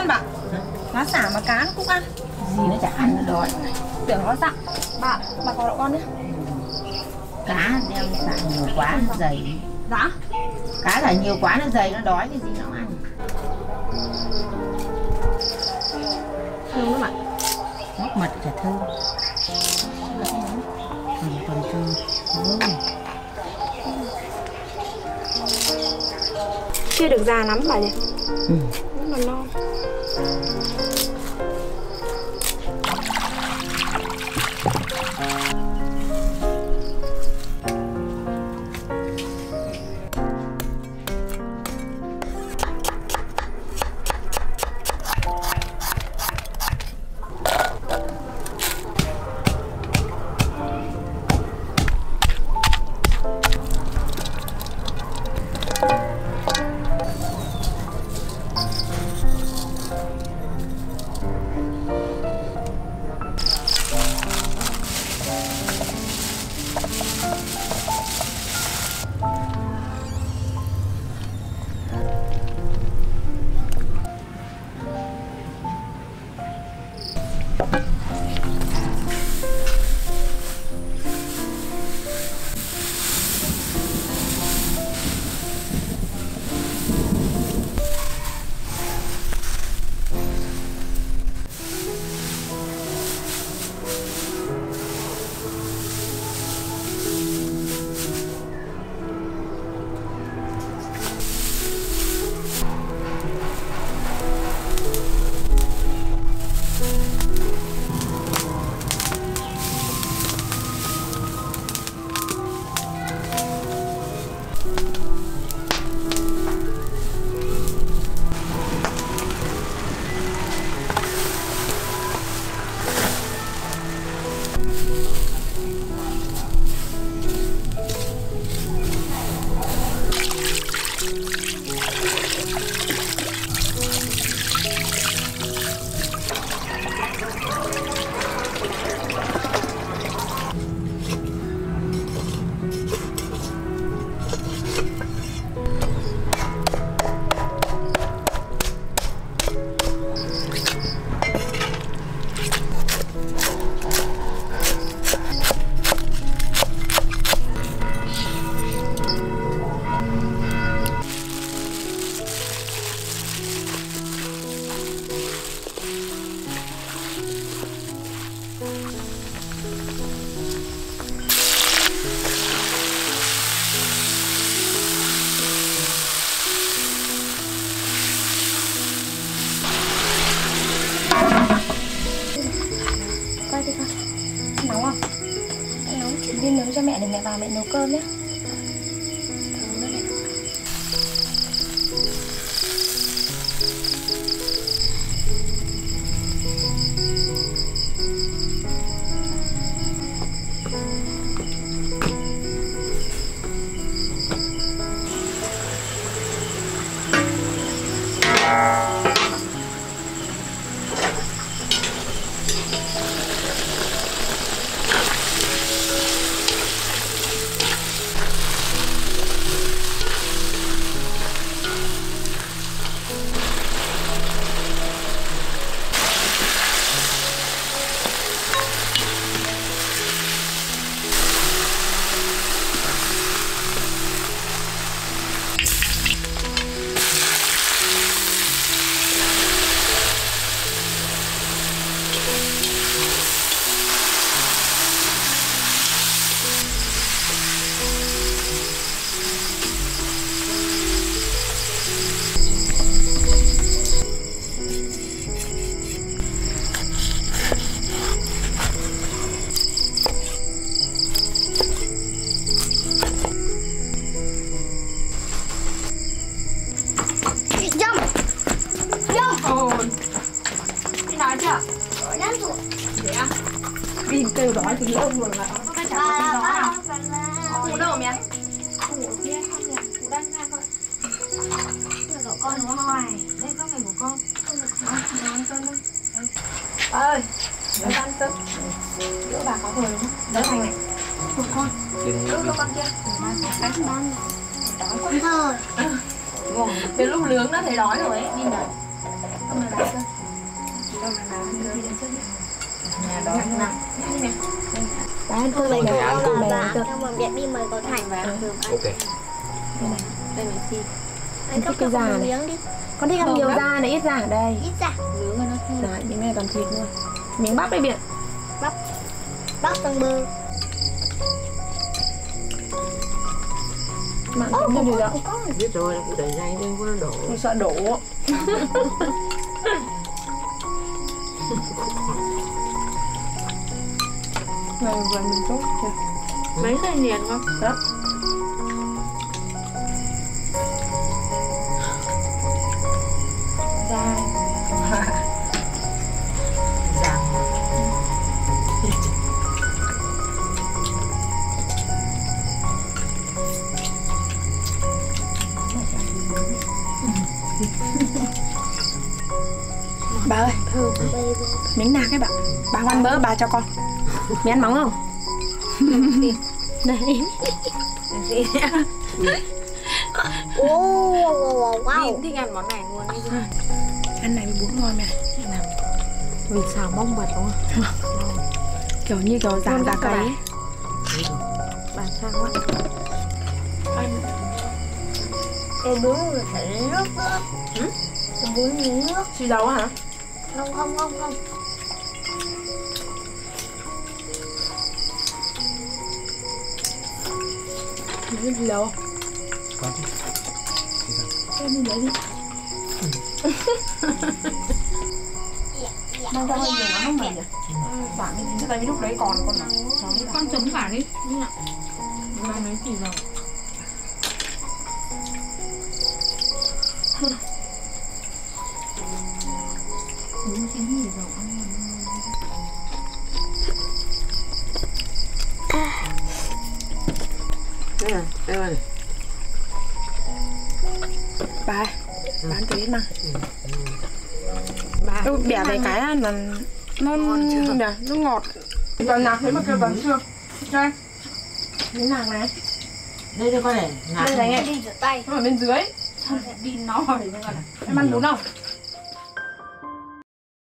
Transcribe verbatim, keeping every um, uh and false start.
ăn bạn. Nó xả mà cá nó cũng ăn. Gì nó chả ăn nó đòi. Tưởng nó dặn. Bà, bà có đậu con nhé. Cá đeo xả nhiều quá nó dày. Dạ? Cá là nhiều quá nó dày, nó đói cái gì nó ăn. Thơm lắm ạ. Móc mật chả thơm. Còn còn thơm. Chưa được già lắm bà nhỉ? Ừ. Rất là non. Và mẹ nấu cơm nhé. Đến lúc nướng nó thấy đói rồi ấy, đi nào. Đẹp đi mời có Thành và được anh. Ok. Đây mình xin. Anh thích cái già này. Con thích ăn nhiều da này, ít da đây. Ít da. Nướng nó thơm. Đấy, miếng này toàn thịt luôn. Miếng bắp đây Biện. Bắp. Bắp xong bơ. Mà không được đâu. Biết rồi, cũng để dây nên nó đổ. Không sợ đổ. Này vừa mình tốt chưa? Mấy cái liền không? Đó. Giang. Giang. Bà ơi, miếng nào cái bà? Bà ăn bữa bà cho con. Mày ăn móng không? Này. Này. Wow, wow, wow. Mình thích ăn món này luôn. Ăn này bún ngon mẹ. Mình xào bông bật đúng không? Kiểu như kiểu dạng đá cấy. Bà sao quá. Ăn. Cái bún là phải lấy nước nữa. Hử? Cái bún lấy nước. Xì dầu hả? Không không không không. Lấy gì đâu? Có chứ. Cho mình lấy đi. Nó đau nhiều lắm không mày nhỉ? Khoảng như thế lúc đấy còn con nào? Con chấm cả đi. Mang lấy gì rồi? Uống chén gì rồi? Đây này, bà, bà ăn tí mà. Bà bẻ về cái mà nó nó ngọt. Toàn nạc thế mà kêu toàn xương. Đây, cái nạc này. Đây cho con này. Đây này, đi rửa tay. Nó ở bên dưới. Đi nó rồi. Em ăn bún không?